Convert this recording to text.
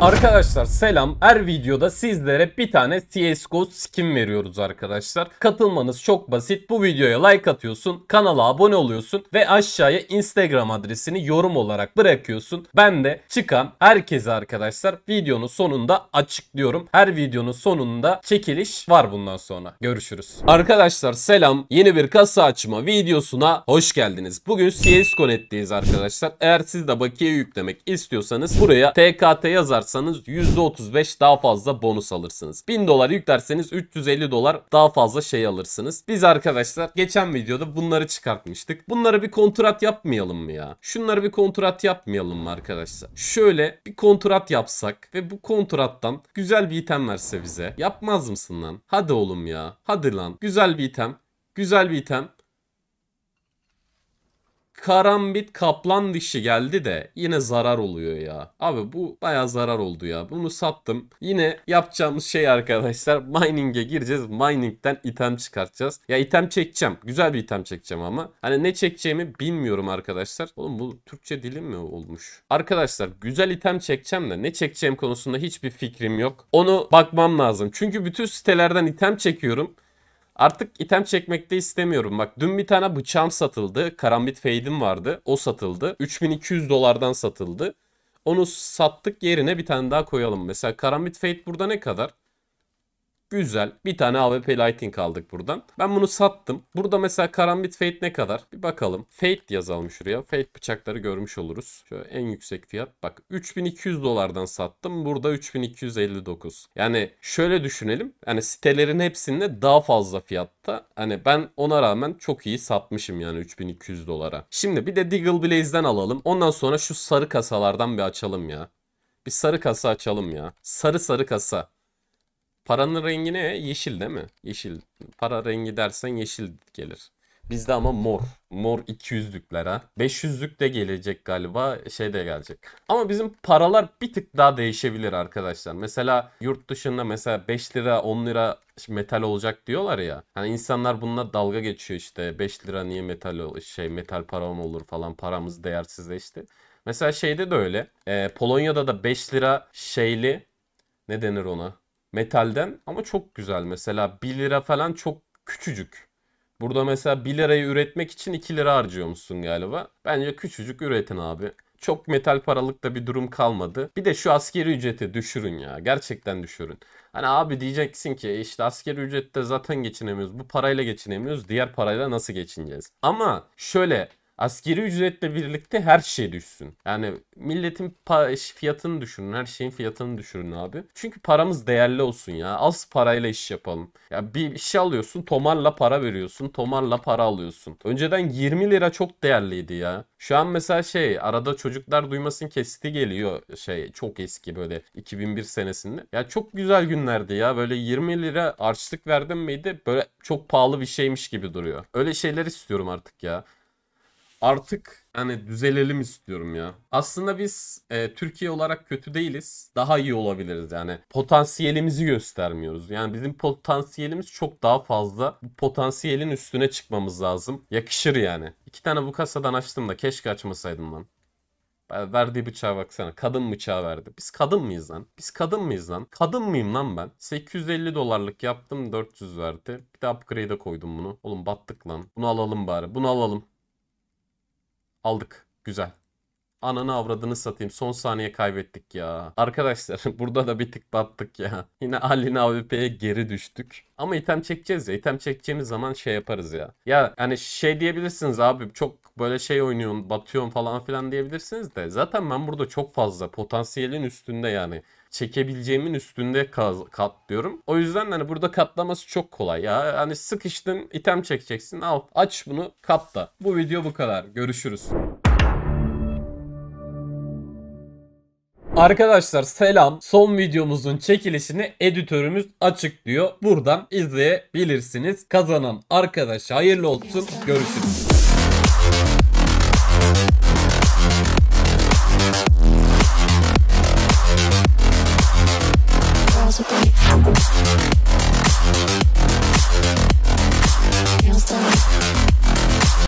Arkadaşlar selam. Her videoda sizlere bir tane CSGO skin veriyoruz arkadaşlar. Katılmanız çok basit. Bu videoya like atıyorsun, kanala abone oluyorsun ve aşağıya Instagram adresini yorum olarak bırakıyorsun. Ben de çıkan herkese arkadaşlar videonun sonunda açıklıyorum. Her videonun sonunda çekiliş var bundan sonra. Görüşürüz. Arkadaşlar selam. Yeni bir kasa açma videosuna hoş geldiniz. Bugün CSGO.net'teyiz arkadaşlar. Eğer siz de bakiye yüklemek istiyorsanız buraya TKT yazar %35 daha fazla bonus alırsınız. 1000 dolar yüklerseniz 350 dolar daha fazla şey alırsınız. Biz arkadaşlar geçen videoda bunları çıkartmıştık. Bunlara bir kontrat yapmayalım mı ya? Şunları bir kontrat yapmayalım mı arkadaşlar? Şöyle bir kontrat yapsak ve bu kontrattan güzel bir item verse bize. Yapmaz mısın lan? Hadi oğlum ya. Hadi lan. Güzel bir item. Güzel bir item. Karambit kaplan dişi geldi de yine zarar oluyor ya. Abi bu bayağı zarar oldu ya. Bunu sattım. Yine yapacağımız şey arkadaşlar, mining'e gireceğiz. Mining'den item çıkartacağız. Ya item çekeceğim. Güzel bir item çekeceğim ama. Hani ne çekeceğimi bilmiyorum arkadaşlar. Oğlum bu Türkçe dilim mi olmuş? Arkadaşlar güzel item çekeceğim de ne çekeceğim konusunda hiçbir fikrim yok. Onu bakmam lazım. Çünkü bütün sitelerden item çekiyorum. Artık item çekmekte istemiyorum. Bak dün bir tane bıçağım satıldı. Karambit Fade'im vardı. O satıldı. 3200 dolardan satıldı. Onu sattık, yerine bir tane daha koyalım. Mesela Karambit Fade burada ne kadar? Güzel. Bir tane AWP Lightning aldık buradan. Ben bunu sattım. Burada mesela Karambit Fade ne kadar? Bir bakalım. Fade yazalım şuraya. Fade bıçakları görmüş oluruz. Şöyle en yüksek fiyat. Bak 3200 dolardan sattım. Burada 3259. Yani şöyle düşünelim. Hani sitelerin hepsinde daha fazla fiyatta. Hani ben ona rağmen çok iyi satmışım yani 3200 dolara. Şimdi bir de Diggle Blaze'den alalım. Ondan sonra şu sarı kasalardan bir açalım ya. Bir sarı kasa açalım ya. Sarı kasa. Paranın rengi ne? Yeşil değil mi? Yeşil. Para rengi dersen yeşil gelir. Bizde ama mor. Mor 200'lükler ha. 500'lük de gelecek galiba. Şey de gelecek. Ama bizim paralar bir tık daha değişebilir arkadaşlar. Mesela yurt dışında mesela 5 lira 10 lira metal olacak diyorlar ya. Hani insanlar bununla dalga geçiyor işte. 5 lira niye metal param olur falan. Paramız değersizleşti. Mesela şeyde de öyle. Polonya'da da 5 lira şeyli. Ne denir ona? Metalden ama çok güzel. Mesela 1 lira falan çok küçücük. Burada mesela 1 lirayı üretmek için 2 lira harcıyormuşsun galiba. Bence küçücük üretin abi. Çok metal paralık da bir durum kalmadı. Bir de şu asgari ücreti düşürün ya. Gerçekten düşürün. Hani abi diyeceksin ki işte asgari ücrette zaten geçinemiyoruz. Bu parayla geçinemiyoruz. Diğer parayla nasıl geçineceğiz? Ama şöyle... Asgari ücretle birlikte her şey düşsün. Yani milletin fiyatını düşürün. Her şeyin fiyatını düşürün abi. Çünkü paramız değerli olsun ya. Az parayla iş yapalım. Ya bir şey alıyorsun, tomarla para veriyorsun. Tomarla para alıyorsun. Önceden 20 lira çok değerliydi ya. Şu an mesela şey, arada çocuklar duymasın kesiti geliyor. Şey çok eski, böyle 2001 senesinde. Ya çok güzel günlerdi ya. Böyle 20 lira harçlık verdim miydi? Böyle çok pahalı bir şeymiş gibi duruyor. Öyle şeyler istiyorum artık ya. Artık hani düzelelim istiyorum ya. Aslında biz Türkiye olarak kötü değiliz. Daha iyi olabiliriz yani. Potansiyelimizi göstermiyoruz. Yani bizim potansiyelimiz çok daha fazla. Bu potansiyelin üstüne çıkmamız lazım. Yakışır yani. 2 tane bu kasadan açtım da keşke açmasaydım lan. Verdiği bıçağa baksana. Kadın bıçağı verdi. Biz kadın mıyız lan? Biz kadın mıyız lan? Kadın mıyım lan ben? 850 dolarlık yaptım, 400 verdi. Bir de upgrade'e koydum bunu. Oğlum battık lan. Bunu alalım bari. Bunu alalım. Aldık. Güzel. Ananı avradını satayım. Son saniye kaybettik ya. Arkadaşlar burada da bir tık battık ya. Yine Ali'nin AWP'ye geri düştük. Ama item çekeceğiz ya. İtem çekeceğimiz zaman şey yaparız ya. Ya hani şey diyebilirsiniz abi, çok böyle şey oynuyorsun, batıyorsun falan filan diyebilirsiniz de. Zaten ben burada çok fazla potansiyelin üstünde yani. Çekebileceğimin üstünde katlıyorum. O yüzden hani burada katlaması çok kolay ya. Hani sıkıştın, item çekeceksin. Al, aç bunu, katla. Bu video bu kadar. Görüşürüz. Arkadaşlar selam. Son videomuzun çekilişini editörümüz açıklıyor. Buradan izleyebilirsiniz. Kazanan arkadaşa hayırlı olsun. Görüşürüz.